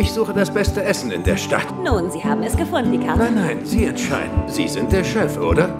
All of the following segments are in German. Ich suche das beste Essen in der Stadt. Nun, Sie haben es gefunden, die Karte. Nein, nein, Sie entscheiden. Sie sind der Chef, oder?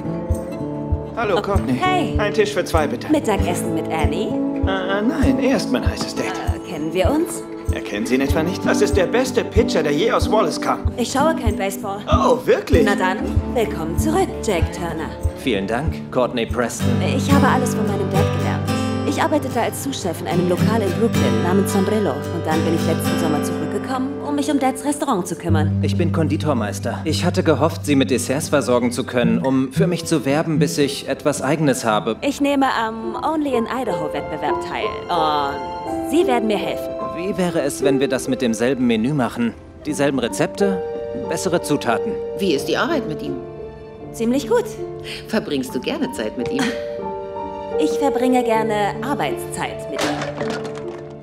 Hallo, Courtney. Hey. Ein Tisch für zwei, bitte. Mittagessen mit Annie? Nein, er ist mein heißes Date. Kennen wir uns? Erkennen Sie ihn etwa nicht? Das ist der beste Pitcher, der je aus Wallace kam. Ich schaue kein Baseball. Oh, wirklich? Na dann, willkommen zurück, Jack Turner. Vielen Dank, Courtney Preston. Ich habe alles von meinem Dad gelernt. Ich arbeitete als Souschef in einem Lokal in Brooklyn namens Sombrello. Und dann bin ich letzten Sommer zurückgekommen, um mich um Dads Restaurant zu kümmern. Ich bin Konditormeister. Ich hatte gehofft, Sie mit Desserts versorgen zu können, um für mich zu werben, bis ich etwas Eigenes habe. Ich nehme am Only-in-Idaho-Wettbewerb teil. Und Sie werden mir helfen. Wie wäre es, wenn wir das mit demselben Menü machen? Dieselben Rezepte, bessere Zutaten. Wie ist die Arbeit mit ihm? Ziemlich gut. Verbringst du gerne Zeit mit ihm? Ich verbringe gerne Arbeitszeit mit ihm.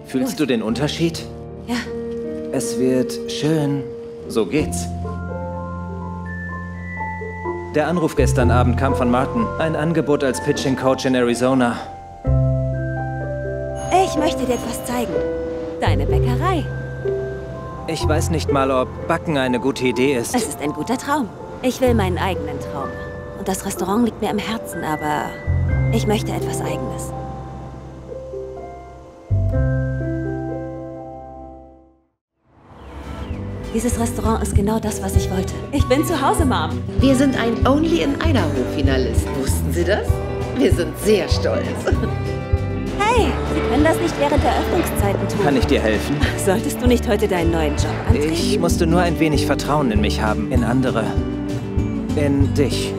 Fühlst du den Unterschied? Ja. Es wird schön. So geht's. Der Anruf gestern Abend kam von Martin. Ein Angebot als Pitching Coach in Arizona. Ich möchte dir etwas zeigen. Deine Bäckerei. Ich weiß nicht mal, ob Backen eine gute Idee ist. Es ist ein guter Traum. Ich will meinen eigenen Traum. Und das Restaurant liegt mir am Herzen, aber... ich möchte etwas Eigenes. Dieses Restaurant ist genau das, was ich wollte. Ich bin zu Hause, Mom. Wir sind ein Only-in-Idaho-Finalist. Wussten Sie das? Wir sind sehr stolz. Hey, Sie können das nicht während der Öffnungszeiten tun. Kann ich dir helfen? Solltest du nicht heute deinen neuen Job antreten? Ich musste nur ein wenig Vertrauen in mich haben, in andere, in dich.